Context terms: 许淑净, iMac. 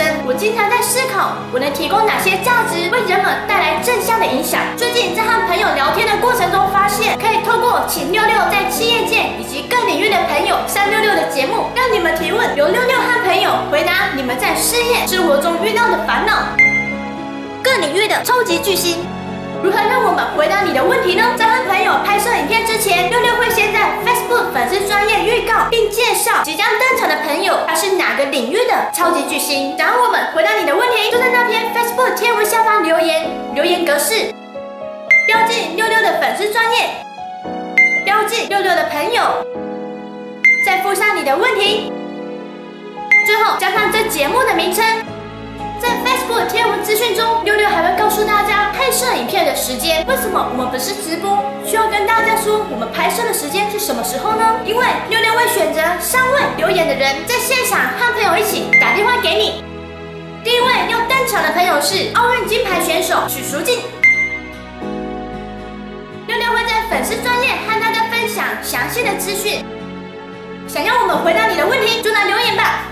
生，我经常在思考我能提供哪些价值，为人们带来正向的影响。最近在和朋友聊天的过程中发现，可以透过请六六在企业界以及各领域的朋友366的节目，让你们提问，由六六和朋友回答你们在事业、生活中遇到的烦恼。各领域的超级巨星。 如何让我们回答你的问题呢？在和朋友拍摄影片之前，六六会先在 Facebook 粉丝专页预告并介绍即将登场的朋友，他是哪个领域的超级巨星。想要我们回答你的问题，就在那篇 Facebook 贴文下方留言，留言格式标记六六的粉丝专页，标记六六的朋友，再附上你的问题，最后加上这节目的名称。 在 Facebook 贴文资讯中，六六还会告诉大家拍摄影片的时间。为什么我们不是直播？需要跟大家说我们拍摄的时间是什么时候呢？因为六六会选择3位留言的人，在现场和朋友一起打电话给你。第一位要登场的朋友是奥运金牌选手许淑净。六六会在粉丝专页和大家分享详细的资讯。想要我们回答你的问题，就来留言吧。